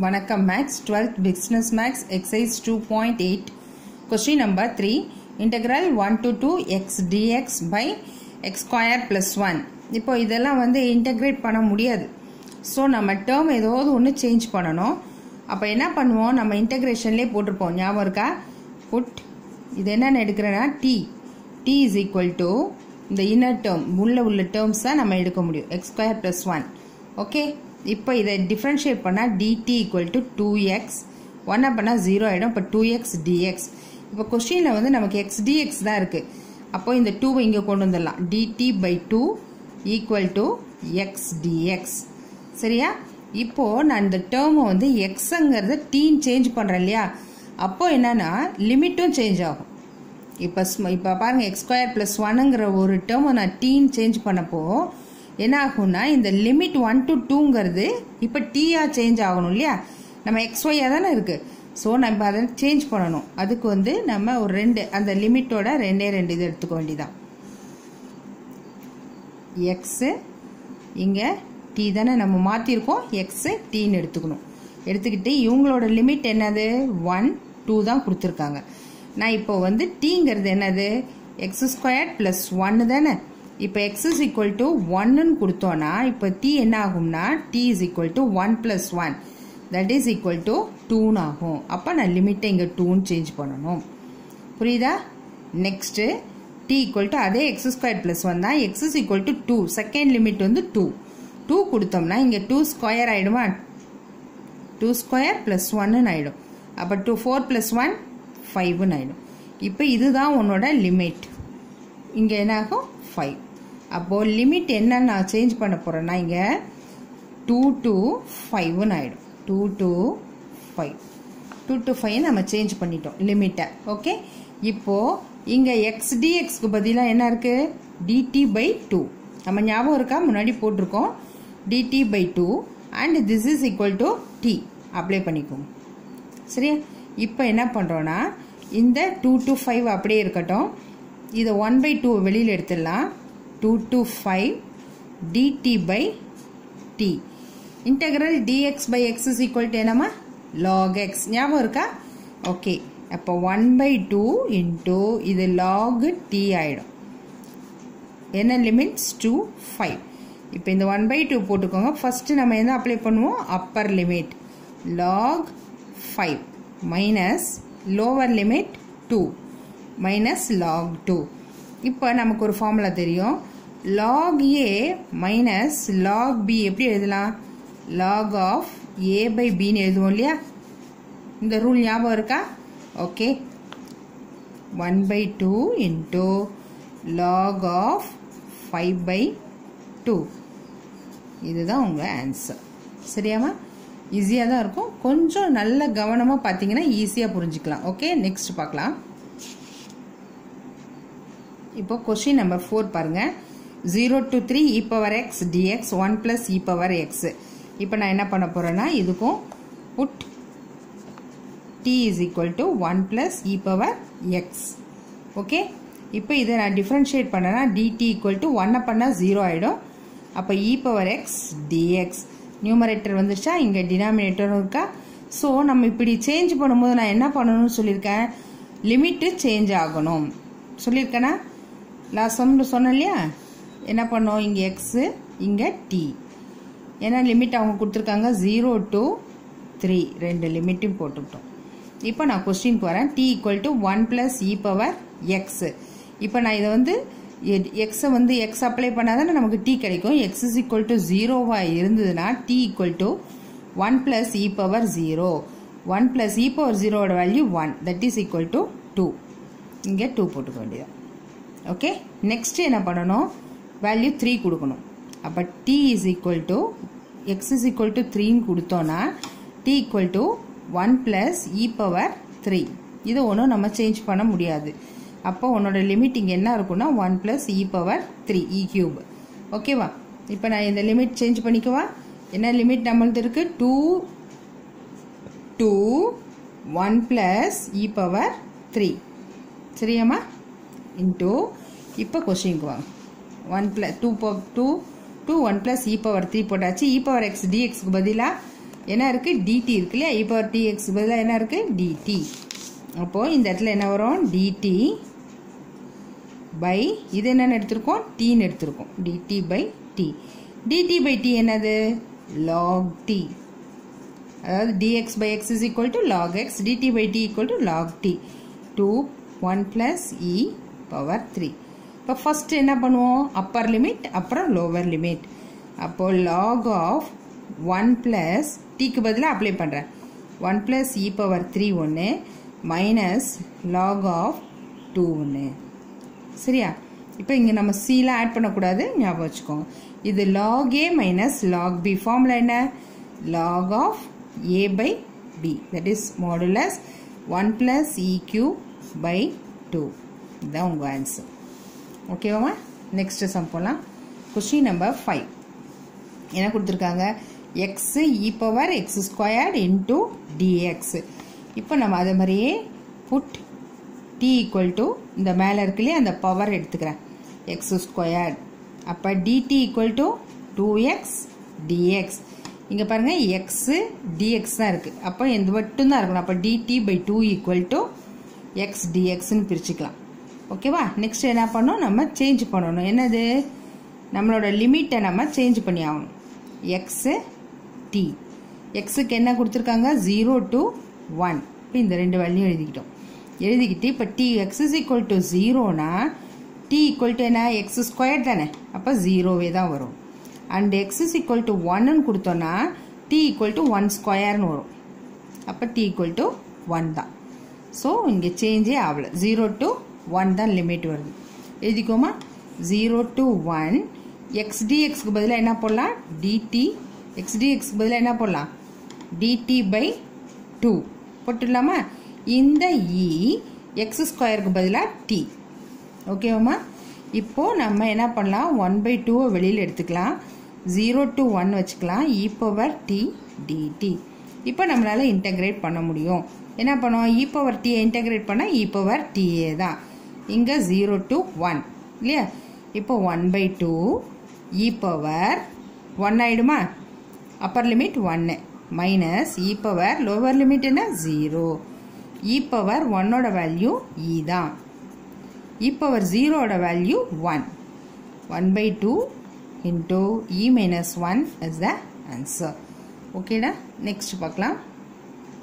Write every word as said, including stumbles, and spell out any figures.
Vanakkam Maths, twelfth Business Maths, exercise two point eight. Question number three. Integral one to two x dx by x square plus one. Now, we will integrate this. So, we will term will change the term. Now, we will put integration. We will put t. t is equal to the inner term. We will take the terms x square plus one. Okay. Now, we will differentiate dt equal to two x. one is zero, two x dx. Now, question is x dx. Now, in the two we will put dt by two equal to x dx. Seriya? Now, I the term x and t change. Now, the limit change. Now, x square plus one term t change. Now, in the limit one to two now t change. Now, xy. So, we will change that. That is the limit. That is x. Inge, t தான நம்ம மாத்தி இருக்கோம் x t ன்னு எடுத்துக்கணும் எடுத்துக்கிட்டு இவங்களோட limit என்னது one two தான் கொடுத்திருக்காங்க நான் இப்போ வந்து t ங்கிறது என்னது x squared plus one தானே இப்போ x is equal to one ன்னு கொடுத்தோம்னா இப்போ t என்ன ஆகும்னா t is equal to one plus one that is equal to two ன்னு ஆகும் அப்ப நான் லிமிட் இங்க two ன்னு சேஞ்ச் பண்ணனும் புரியுதா நெக்ஸ்ட் t equal to அதே x squared plus one தான் x is equal to two second limit வந்து two two குடுத்தோம்னா இங்க two squared ஆயிடுமா two squared plus one ன்னு ஆயிடும் அப்ப two four plus one five ன்னு ஆயிடும் இப்போ இதுதான் உன்னோட லிமிட் இங்க என்ன ஆகும் five அப்போ லிமிட் என்ன நான் சேஞ்ச் பண்ண போறேன்னா இங்க two to five ன்னு ஆயிடும் two to five நம்ம சேஞ்ச் பண்ணிட்டோம் லிமிட்ட ஓகே இப்போ இங்க x dx க்கு பதிலா என்ன இருக்கு dt by two நம்ம ஞாபகம் இருக்கா முன்னாடி போட்டுருக்கோம் dt by two and this is equal to t apply பண்ணிக்கோங்க சரியா இப்போ என்ன பண்றோம்னா இந்த two to five அப்படியே இருக்கட்டும் இத one by two வெளியில எடுத்துடலாம் two to five dt by t integral dx by x is equal to என்னமா log x ஞாபகம் இருக்கா ஓகே அப்போ one by two into இது log t ஆயிடும் என்ன லிமிட்ஸ் two five இப்போ இந்த one by two போட்டுக்கோங்க first நம்ம என்ன அப்ளை பண்ணுவோம் upper limit log five minus lower limit two minus log two இப்போ நமக்கு ஒரு ஃபார்முலா தெரியும் log a minus log b எப்படி எழுதலாம் log of a by b ன்னு எழுதுவோம் இல்லையா இந்த ரூல் ஞாபகம் இருக்கா okay one by two into log of five by two இதுதான் உங்க ஆன்சர் சரியாமா ஈஸியா தான் இருக்கும் கொஞ்சம் நல்ல கவனமா பாத்தீங்கன்னா ஈஸியா புரிஞ்சிக்கலாம் ஓகே நெக்ஸ்ட் பார்க்கலாம் இப்போ क्वेश्चन நம்பர் four பாருங்க zero to three e power x dx one plus e power x இப்போ நான் என்ன பண்ண போறேன்னா இதுக்கும் put t is equal to one plus e power x okay இப்போ இத நான் டிஃபரன்ஷியேட் பண்ணனா dt equal to one பண்ணா zero ஆயிடும் அப்ப e power x dx numerator வந்துச்சா இங்க டினாமினேட்டரும் இருக்கா சோ நம்ம இப்படி சேஞ்ச் பண்ணும்போது நான் என்ன பண்ணனும்னு சொல்லிருக்கேன் லிமிட் சேஞ்ச் ஆகணும் சொல்லிருக்கேனா நான் சம்னு சொன்னலையா என்ன பண்ணோம் இங்க x இங்க t ஏனா லிமிட் அவங்க கொடுத்திருக்காங்க zero to three ரெண்டு லிமிட்டையும் போட்டுட்டோம் இப்போ நான் क्वेश्चनக்கு வரேன் t equal to one plus e power x இப்போ நான் இத வந்து x வந்து x அப்ளை பண்ணாதானே நமக்கு t கிடைக்கும் x is equal to zero வா இருந்ததுனா t equal to one plus e power zero one plus e power zero ஓட value one that is equal to two இங்க two போட்டுக்க வேண்டியது ஓகே நெக்ஸ்ட் என்ன பண்ணனும் வேல்யூ three கொடுக்கணும் அப்ப t is equal to x is equal to three ன்னு கொடுத்தோம்னா t equal to one plus e power three இது ஒண்ணு நம்ம சேஞ்ச் பண்ண முடியாது அப்போ உன்னோட லிமிட் இங்க என்ன இருக்கும்னா one plus e power three e cube ஓகேவா இப்போ நான் இந்த லிமிட் சேஞ்ச் பண்ணிக்கவா என்ன லிமிட் நம்மளுக்கு இருக்கு two two one plus e power three சரியாமா into இப்போ क्वेश्चनக்கு வா one plus two two two one plus e power three போட்டாச்சு e power x dx க்கு பதிலா என்ன இருக்கு dt இருக்குல e power tx பதிலா என்ன இருக்கு dt அப்போ இந்த இடத்துல என்ன வரும் dt by இது என்ன எடுத்துறோம் t ன்னு எடுத்துறோம் dt by t dt by t என்னது log t அதாவது dx by x is equal to log x dt by t equal to log t two one plus e power three அப்ப first என்ன பண்ணுவோம் upper limit அப்புறம் lower limit அப்போ log of one plus t க்கு பதிலா apply பண்றேன் one plus e power three one minus log of two one சரியா இப்போ இங்க நம்ம c ல ஆட் பண்ண கூடாது ஞாபகம் வச்சுக்கோங்க இது log a minus log b formula என்ன log of a by b that is modulus one plus e cube by two இதான் உங்க ஆன்சர் ஓகேவா நெக்ஸ்ட் சம் போலாம் क्वेश्चन நம்பர் five என்ன கொடுத்திருக்காங்க x e power x squared into dx இப்போ நம்ம அதே மாதிரியே put t equal to இந்த மேல இருக்கலயே அந்த பவர் எடுத்துக்கறேன் x squared அப்ப dt equal to two x dx இங்க பாருங்க x dx தான் இருக்கு அப்ப இந்த மட்டும் தான் இருக்கும் அப்ப dt by two equal to x dx ன்னு பிரிச்சுக்கலாம் ஓகேவா நெக்ஸ்ட் என்ன பண்ணனும் நம்ம சேஞ்ச் பண்ணனும் என்னது நம்மளோட லிமிட்ட நம்ம சேஞ்ச் பண்ணி ஆவணும் x t x க்கு என்ன கொடுத்திருக்காங்க zero to one இப்போ இந்த ரெண்டு வேல்யூ எழுதிட்டோம் எழுதிக்கிட்டு இப்ப t x is equal to zero னா t equal to என்ன x squared தானே அப்ப zero வே தான் வரும் and x is equal to one ன்னு கொடுத்தோம்னா t equal to one square ன்னு வரும் அப்ப t equal to one தான் சோ இங்க சேஞ்சே ஆவல zero to one தான் லிமிட் வருது எழுதிக்கோமா zero to one x dx க்கு பதிலா என்ன போடலாம் dt x dx க்கு பதிலா என்ன போடலாம் dt by two போட்டுடலாமா இந்த e x squared க்கு பதிலா t ஓகேவாமா இப்போ நம்ம என்ன பண்ணலாம் one by two வெளியில எடுத்துக்கலாம் zero to one வச்சுக்கலாம் e power t dt இப்போ நம்மளால இன்டகிரேட் பண்ண முடியும் என்ன பண்ணுவோம் e power t இன்டகிரேட் பண்ணா e power t தான் இங்க zero to one இல்லையா இப்போ one by two e power one ஆயிடுமா upper limit one minus e power lower limit என்ன zero e power one ஓட வேல்யூ e தான் e power zero ஓட value one one by two into e minus one is the answer ஓகேடா next பார்க்கலாம்